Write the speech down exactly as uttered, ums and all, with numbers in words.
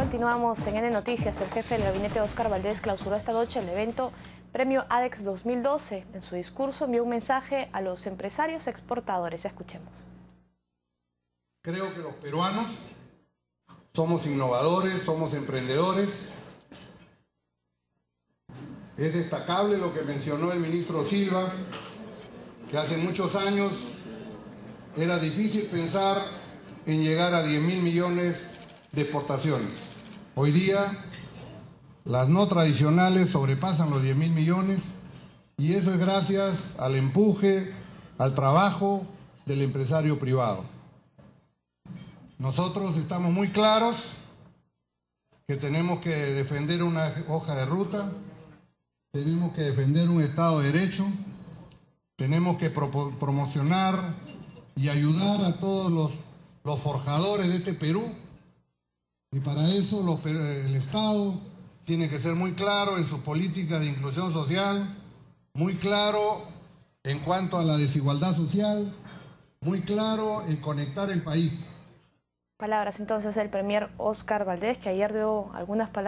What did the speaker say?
Continuamos en N Noticias. El jefe del gabinete Oscar Valdés clausuró esta noche el evento Premio ADEX dos mil doce. En su discurso envió un mensaje a los empresarios exportadores. Escuchemos. Creo que los peruanos somos innovadores, somos emprendedores. Es destacable lo que mencionó el ministro Silva, que hace muchos años era difícil pensar en llegar a diez mil millones de exportaciones. Hoy día las no tradicionales sobrepasan los diez mil millones y eso es gracias al empuje, al trabajo del empresario privado. Nosotros estamos muy claros que tenemos que defender una hoja de ruta. Tenemos que defender un Estado de Derecho, tenemos que pro promocionar y ayudar a todos los, los forjadores de este Perú. Y para eso los, el Estado tiene que ser muy claro en sus políticas de inclusión social, muy claro en cuanto a la desigualdad social, muy claro en conectar el país. Palabras entonces del Premier Oscar Valdés, que ayer dio algunas palabras.